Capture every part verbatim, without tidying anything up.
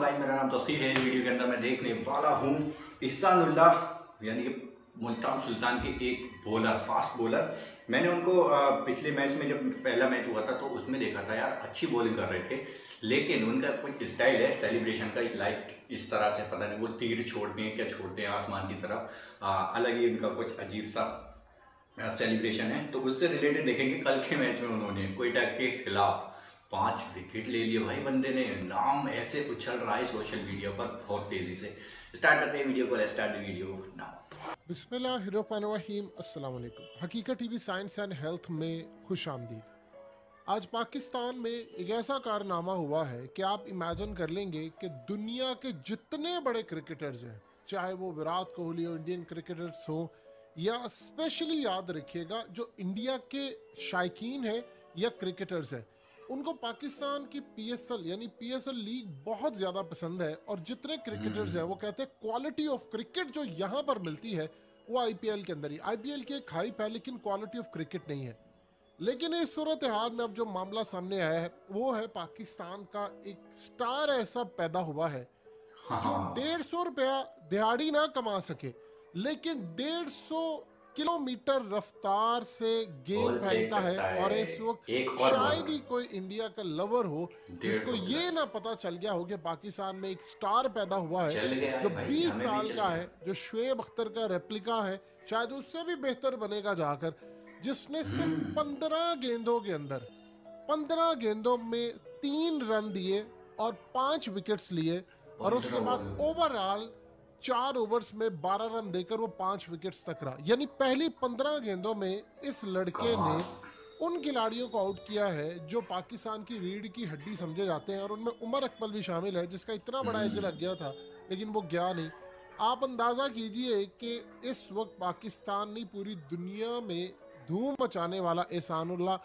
भाई, मेरा नाम तस्कीर है। इस वीडियो के अंदर मैं देखने वाला हूँ एहसानुल्लाह यानी कि मुल्तान सुल्तान के एक बॉलर, फास्ट बॉलर। मैंने उनको पिछले मैच में जब पहला मैच हुआ था तो उसमें देखा था, यार अच्छी बॉलिंग कर रहे थे, लेकिन उनका कुछ स्टाइल है सेलिब्रेशन का, लाइक इस तरह से, पता नहीं वो तीर छोड़ते हैं क्या छोड़ते हैं आसमान की तरफ, अलग ही उनका कुछ अजीब सा सेलिब्रेशन है। तो उससे रिलेटेड देखेंगे कल के मैच में उन्होंने क्वेटा के खिलाफ पाँच विकेट ले लिए। भाई बंदे ने, नाम ऐसे उछल रहा है सोशल मीडिया पर बहुत तेजी से। स्टार्ट करते हैं वीडियो को, let's start the video now. बिस्मिल्लाहिर्रहमानिर्रहीम, अस्सलाम वालेकुम। हकीकत टीवी साइंस एंड हेल्थ में खुश आमदीद। आज पाकिस्तान में एक ऐसा कारनामा हुआ है कि आप इमेजिन कर लेंगे कि दुनिया के जितने बड़े क्रिकेटर्स हैं, चाहे वो विराट कोहली और इंडियन क्रिकेटर्स हों, या स्पेशली याद रखिएगा जो इंडिया के शायकीन हैं या क्रिकेटर्स हैं, उनको पाकिस्तान की पीएसएल यानी पीएसएल लीग बहुत ज़्यादा पसंद है। और जितने क्रिकेटर्स हैं वो कहते हैं क्वालिटी ऑफ क्रिकेट जो यहाँ पर मिलती है वो आईपीएल के अंदर ही, आईपीएल की एक हाइप है लेकिन क्वालिटी ऑफ क्रिकेट नहीं है। लेकिन इस सूरत हाल में अब जो मामला सामने आया है वो है पाकिस्तान का एक स्टार ऐसा पैदा हुआ है जो डेढ़ सौ रुपया दिहाड़ी ना कमा सके लेकिन डेढ़ सौ किलोमीटर रफ्तार से गेंद फेंकता है, है और इस वक्त शायद ही कोई इंडिया का लवर हो जिसको ये ना पता चल गया हो कि पाकिस्तान में एक स्टार पैदा हुआ है जो बीस साल का है, जो शोएब अख्तर का रेप्लिका है, शायद उससे भी बेहतर बनेगा जाकर, जिसने सिर्फ पंद्रह गेंदों के अंदर पंद्रह गेंदों में तीन रन दिए और पांच विकेट्स लिए और उसके बाद ओवरऑल चार ओवर्स में बारह रन देकर वो पांच विकेट्स तक रहा। यानी पहली पंद्रह गेंदों में इस लड़के ने उन खिलाड़ियों को आउट किया है जो पाकिस्तान की रीढ़ की हड्डी समझे जाते हैं और उनमें उमर अकमल भी शामिल है, जिसका इतना बड़ा एज लग गया था लेकिन वो गया नहीं। आप अंदाज़ा कीजिए कि इस वक्त पाकिस्तान नहीं पूरी दुनिया में धूम मचाने वाला एहसानुल्लाह,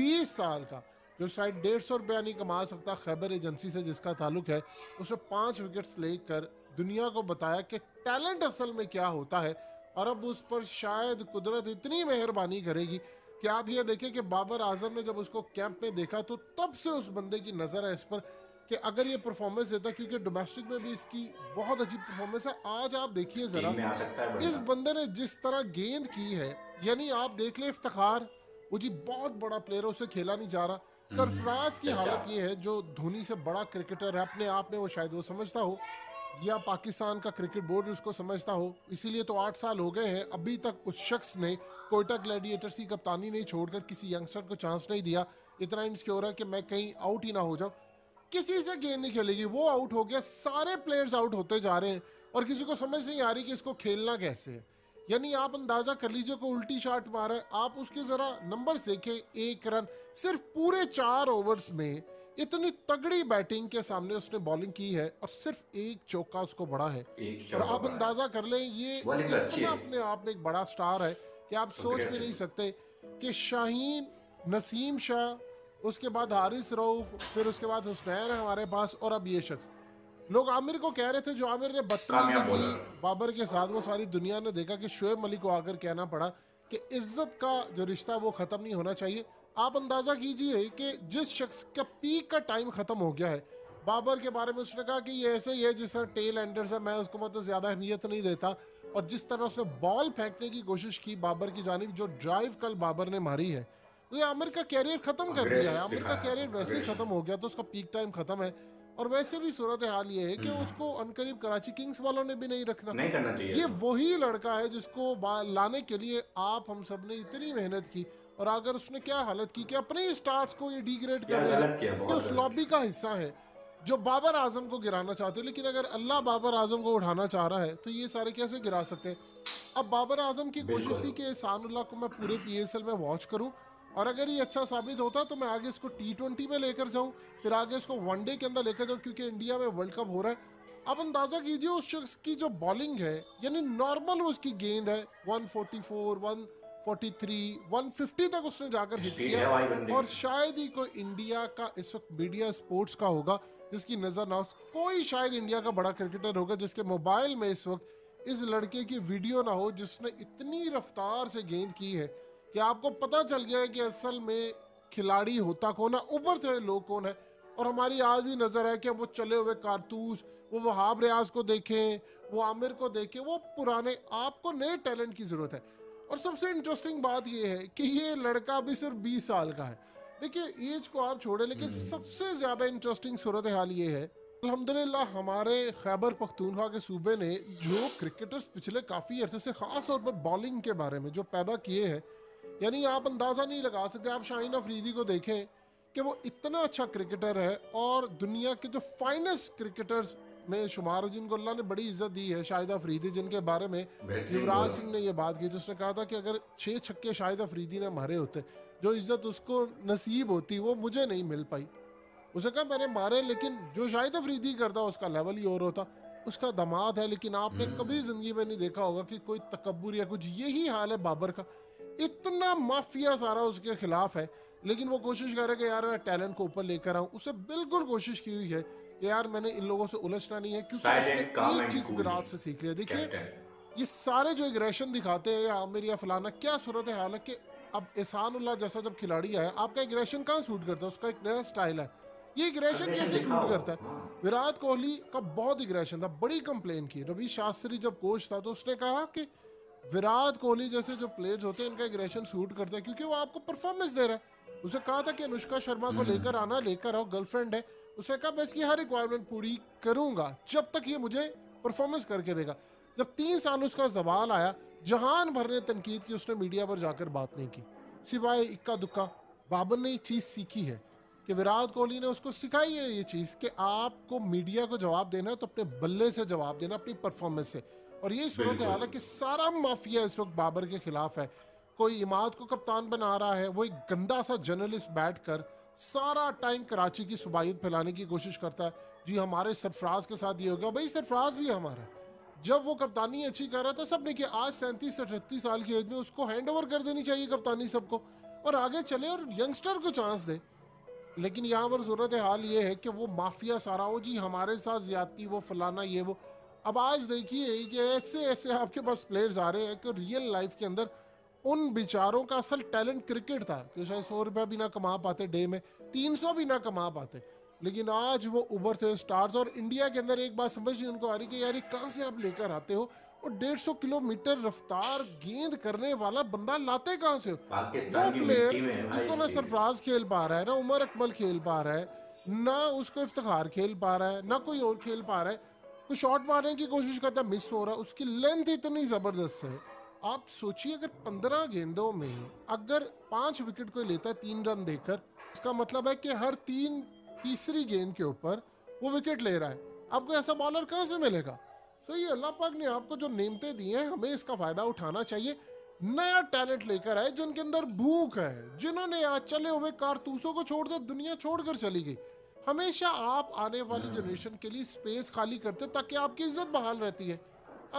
बीस साल का, जो शायद डेढ़ सौ रुपया नहीं कमा सकता, खैबर एजेंसी से जिसका ताल्लुक है, उसने पाँच विकेट्स लेकर दुनिया को बताया कि टैलेंट असल में क्या होता है। और अब उस पर शायद कुदरत इतनी मेहरबानी करेगी कि आप ये देखें कि बाबर आजम ने जब उसको कैंप में देखा तो तब से उस बंदे की नज़र है इस पर कि अगर ये परफॉर्मेंस देता, क्योंकि डोमेस्टिक में भी इसकी बहुत अच्छी परफॉर्मेंस है। आज आप देखिए ज़रा, इस बंदे ने जिस तरह गेंद की है, यानी आप देख लें इफ्तिखार, वो जी बहुत बड़ा प्लेयर है, उसे खेला नहीं जा रहा। सरफराज की हालत ये है जो धोनी से बड़ा क्रिकेटर है अपने आप में, वो शायद वो समझता हो या पाकिस्तान का क्रिकेट बोर्ड उसको समझता हो, इसीलिए तो आठ साल हो गए हैं, अभी तक उस शख्स ने क्वेटा ग्लैडिएटर्स की कप्तानी नहीं छोड़कर किसी यंगस्टर को चांस नहीं दिया। इतना इनसिक्योर है कि मैं कहीं आउट ही ना हो जाऊं, किसी से गेंद नहीं खेलेगी, वो आउट हो गया, सारे प्लेयर्स आउट होते जा रहे हैं और किसी को समझ नहीं आ रही कि इसको खेलना कैसे है। यानी आप अंदाज़ा कर लीजिए को उल्टी शॉट मारा है। आप उसके ज़रा नंबर्स देखें, एक रन, सिर्फ पूरे चार ओवर्स में इतनी तगड़ी बैटिंग के सामने उसने बॉलिंग की है और सिर्फ एक चौका उसको बड़ा है। और आप अंदाज़ा कर लें ये इतना अपने आप में एक बड़ा स्टार है कि आप सोच भी नहीं सकते कि शाहीन, नसीम शाह, उसके बाद हारिस रऊफ, फिर उसके बाद हुसनैन हमारे पास, और अब ये शख्स। लोग आमिर को कह रहे थे, जो आमिर ने बदतमीजी की बाबर के साथ, वो सारी दुनिया ने देखा कि शोएब मलिक को आकर कहना पड़ा कि इज्जत का जो रिश्ता वो ख़त्म नहीं होना चाहिए। आप अंदाज़ा कीजिए कि जिस शख्स का पीक का टाइम ख़त्म हो गया है, बाबर के बारे में उसने कहा कि ये ऐसे ही है जिस तरह टेल एंडर्स है, मैं उसको मतलब ज़्यादा अहमियत नहीं देता। और जिस तरह उसने बॉल फेंकने की कोशिश की बाबर की जानिब, जो ड्राइव कल बाबर ने मारी है, तो ये आमिर का कैरियर ख़त्म कर दिया है। आमिर का कैरियर वैसे ही ख़त्म हो गया तो उसका पीक टाइम ख़त्म है। और वैसे भी सूरत हाल ये है कि उसको अनकरीब कराची किंग्स वालों ने भी नहीं रखना, नहीं करना चाहिए। ये वही लड़का है जिसको लाने के लिए आप हम सब ने इतनी मेहनत की और अगर उसने क्या हालत की कि अपने स्टार्स को ये डिग्रेड कर रहा है कि उस लॉबी का हिस्सा है जो बाबर आजम को गिराना चाहते हो। लेकिन अगर अल्लाह बाबर आजम को उठाना चाह रहा है तो ये सारे कैसे गिरा सकते हैं। अब बाबर आजम की कोशिश थी कि एहसानुल्लाह को मैं पूरे पीएसएल में वॉच करूँ और अगर ये अच्छा साबित होता तो मैं आगे इसको टी ट्वेंटी में लेकर जाऊं, फिर आगे इसको वनडे के अंदर लेकर जाऊं, क्योंकि इंडिया में वर्ल्ड कप हो रहा है। अब अंदाज़ा कीजिए उस शख्स की जो बॉलिंग है, यानी नॉर्मल उसकी गेंद है एक सौ चौवालीस, एक सौ तैंतालीस, एक सौ पचास तक उसने जाकर हिट किया और शायद ही कोई इंडिया का इस वक्त मीडिया स्पोर्ट्स का होगा जिसकी नज़र ना हो, कोई शायद इंडिया का बड़ा क्रिकेटर होगा जिसके मोबाइल में इस वक्त इस लड़के की वीडियो ना हो जिसने इतनी रफ्तार से गेंद की है कि आपको पता चल गया है कि असल में खिलाड़ी होता कौन है, उभरते हुए लोग कौन है। और हमारी आज भी नज़र है कि वो चले हुए कारतूस, वो वहाब रियाज को देखें, वो आमिर को देखें, वो पुराने, आपको नए टैलेंट की ज़रूरत है। और सबसे इंटरेस्टिंग बात ये है कि ये लड़का भी सिर्फ बीस साल का है। देखिए एज को आप छोड़ें, लेकिन सबसे ज़्यादा इंटरेस्टिंग सूरत हाल ये है अल्हम्दुलिल्लाह हमारे खैबर पख्तूनख्वा के सूबे ने जो क्रिकेटर्स पिछले काफ़ी अरसे से ख़ास तौर पर बॉलिंग के बारे में जो पैदा किए हैं, यानी आप अंदाज़ा नहीं लगा सकते। आप शाहीन अफरीदी को देखें कि वो इतना अच्छा क्रिकेटर है और दुनिया के जो फाइनेस्ट क्रिकेटर्स में शुमार, जिनको अल्लाह ने बड़ी इज्जत दी है, शाहिद अफरीदी, जिनके बारे में युवराज सिंह ने ये बात की जिसने कहा था कि अगर छः छक्के शाहिद अफरीदी ने मारे होते, जो इज्जत उसको नसीब होती वो मुझे नहीं मिल पाई। उसे कहा मैंने मारे, लेकिन जो शाहिद अफरीदी करता उसका लेवल ही और होता। उसका दामाद है, लेकिन आपने कभी ज़िंदगी में नहीं देखा होगा कि कोई तकब्बुर या कुछ। यही हाल है बाबर का, इतना माफिया सारा उसके खिलाफ है, लेकिन वो कोशिश कर रहा है कि यार मैं टैलेंट को ऊपर लेकर आऊँ। उसे बिल्कुल कोशिश की हुई है कि यार मैंने इन लोगों से उलझना नहीं है, क्योंकि उसने एक चीज़ विराट से सीख लिया। देखिए ये सारे जो एग्रेशन दिखाते हैं या आमिर या फलाना, क्या सूरत हाल है कि अब एहसानुल्लाह जैसा जब खिलाड़ी आया, आपका एग्रेशन कहाँ सूट करता है, उसका एक नया स्टाइल है। ये एग्रेशन कैसे सूट करता है? विराट कोहली का बहुत एग्रेशन था, बड़ी कंप्लेन की। रवि शास्त्री जब कोच था तो उसने कहा कि विराट कोहली जैसे जो प्लेयर्स होते हैं इनका एग्रेशन सूट करता है क्योंकि वो आपको परफॉर्मेंस दे रहा है। उसने कहा था कि अनुष्का शर्मा को लेकर आना, लेकर आओ, गर्लफ्रेंड है। उसने कहा मैं इसकी हर रिक्वायरमेंट पूरी करूंगा जब तक ये मुझे परफॉर्मेंस करके देगा। जब तीन साल उसका जवाल आया, जहान भर ने तनकीद की, उसने मीडिया पर जाकर बात नहीं की, सिवाय इक्का दुक्का। बाबर ने ये चीज़ सीखी है कि विराट कोहली ने उसको सिखाई है ये चीज़ कि आपको मीडिया को जवाब देना है तो अपने बल्ले से जवाब देना, अपनी परफॉर्मेंस से। और ये सूरत हाल है कि सारा माफिया इस वक्त बाबर के खिलाफ है। कोई इमाद को कप्तान बना रहा है, वो एक गंदा सा जर्नलिस्ट बैठकर सारा टाइम कराची की सुबाइयत फैलाने की कोशिश करता है। जी हमारे सरफराज के साथ ये हो गया, भाई सरफराज भी हमारा। जब वो कप्तानी अच्छी कर रहा था सब ने किया, आज सैंतीस अठतीस साल की एज में उसको हैंड ओवर कर देनी चाहिए कप्तानी सबको, और आगे चले और यंगस्टर को चांस दे। लेकिन यहाँ पर सूरत हाल ये है कि वो माफिया सारा, वो जी हमारे साथ ज्यादती, वो फलाना, ये वो। अब आज देखिए कि ऐसे ऐसे आपके पास प्लेयर्स आ रहे हैं कि रियल लाइफ के अंदर उन बेचारों का असल टैलेंट क्रिकेट था कि शायद सौ रुपया भी ना कमा पाते डे में, तीन सौ भी ना कमा पाते, लेकिन आज वो उभरते स्टार्स। और इंडिया के अंदर एक बात समझ नहीं उनको आ रही कि यार ये कहाँ से आप लेकर आते हो, और डेढ़ सौ किलोमीटर रफ्तार गेंद करने वाला बंदा लाते कहाँ से हो? वो प्लेयर जिसको ना सरफराज खेल पा रहा है, ना उमर अकमल खेल पा रहा है, ना उसको इफ्तिखार खेल पा रहा है, ना कोई और खेल पा रहा है। कोई शॉट मारने की कोशिश करता है, मिस हो रहा है, उसकी लेंथ इतनी ज़बरदस्त है। आप सोचिए अगर पंद्रह गेंदों में अगर पाँच विकेट कोई लेता है तीन रन देकर, इसका मतलब है कि हर तीन तीसरी गेंद के ऊपर वो विकेट ले रहा है। आपको ऐसा बॉलर कहाँ से मिलेगा? तो ये अल्लाह पाक ने आपको जो नेमतें दी हैं, हमें इसका फ़ायदा उठाना चाहिए। नया टैलेंट लेकर आए जिनके अंदर भूख है, जिन्होंने आज चले हुए कारतूसों को छोड़ दिया, दुनिया छोड़कर चली गई। हमेशा आप आने वाली जनरेशन के लिए स्पेस खाली करते ताकि आपकी इज्जत बहाल रहती है।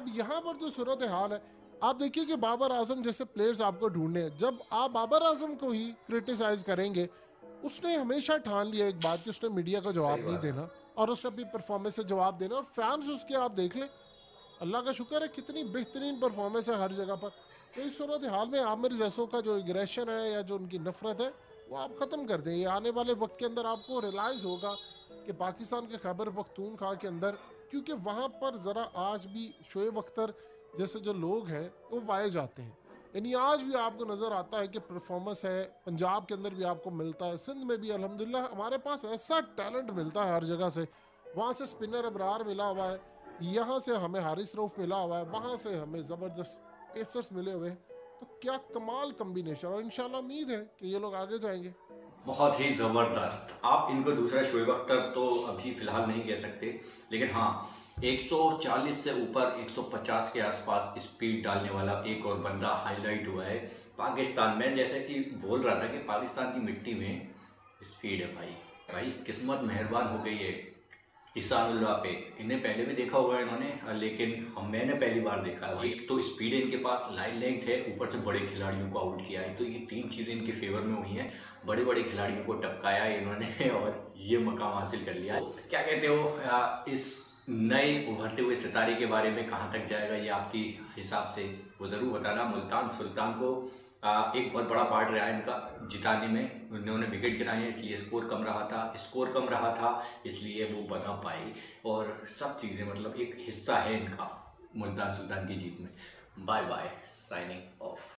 अब यहाँ पर जो सूरत हाल है, आप देखिए कि बाबर आजम जैसे प्लेयर्स आपको ढूंढने हैं। जब आप बाबर आजम को ही क्रिटिसाइज़ करेंगे, उसने हमेशा ठान लिया एक बात कि उसने मीडिया का जवाब नहीं देना और उसने अपनी परफॉर्मेंस से जवाब देना, और फैंस उसके आप देख लें, अल्लाह का शुक्र है कितनी बेहतरीन परफॉर्मेंस है हर जगह पर। तो इस सूरत हाल में आमिर जैसों का जो एग्रेशन है या जो उनकी नफरत है वो आप ख़त्म कर दें। आने वाले वक्त के अंदर आपको रियलाइज़ होगा कि पाकिस्तान के खैबर पख्तूनख्वा के अंदर, क्योंकि वहाँ पर ज़रा आज भी शोएब अख्तर जैसे जो लोग हैं वो पाए जाते हैं, यानी आज भी आपको नज़र आता है कि परफॉर्मेंस है। पंजाब के अंदर भी आपको मिलता है, सिंध में भी अल्हम्दुलिल्लाह हमारे पास ऐसा टैलेंट मिलता है हर जगह से। वहाँ से स्पिनर अबरार मिला हुआ है, यहाँ से हमें हारिस रऊफ मिला हुआ है, वहाँ से हमें ज़बरदस्त पेसर्स मिले हुए हैं। तो क्या कमाल कम्बिनेशन, और इंशाल्लाह उम्मीद है कि ये लोग आगे जाएंगे। बहुत ही ज़बरदस्त। आप इनको दूसरा शोएब अख्तर तो अभी फ़िलहाल नहीं कह सकते, लेकिन हाँ एक सौ चालीस से ऊपर एक सौ पचास के आसपास स्पीड डालने वाला एक और बंदा हाईलाइट हुआ है पाकिस्तान में। जैसे कि बोल रहा था कि पाकिस्तान की मिट्टी में स्पीड है भाई। भाई किस्मत मेहरबान हो गई है एहसानुल्लाह पे। इन्हें पहले भी देखा हुआ है इन्होंने, लेकिन हम मैंने पहली बार देखा। एक तो स्पीड इनके पास, लाइन लेंथ है, ऊपर से बड़े खिलाड़ियों को आउट किया है, तो ये तीन चीज़ें इनके फेवर में हुई हैं। बड़े बड़े खिलाड़ियों को टपकाया इन्होंने और ये मकाम हासिल कर लिया। क्या कहते हो इस नए उभरते हुए सितारे के बारे में, कहाँ तक जाएगा ये आपकी हिसाब से वो ज़रूर बताना। मुल्तान सुल्तान को एक बहुत बड़ा पार्ट रहा इनका जिताने में। उन्होंने विकेट गिराए इसलिए स्कोर कम रहा था, स्कोर कम रहा था इसलिए वो बना पाई और सब चीज़ें, मतलब एक हिस्सा है इनका मुल्तान सुल्तान की जीत में। Bye bye, signing of.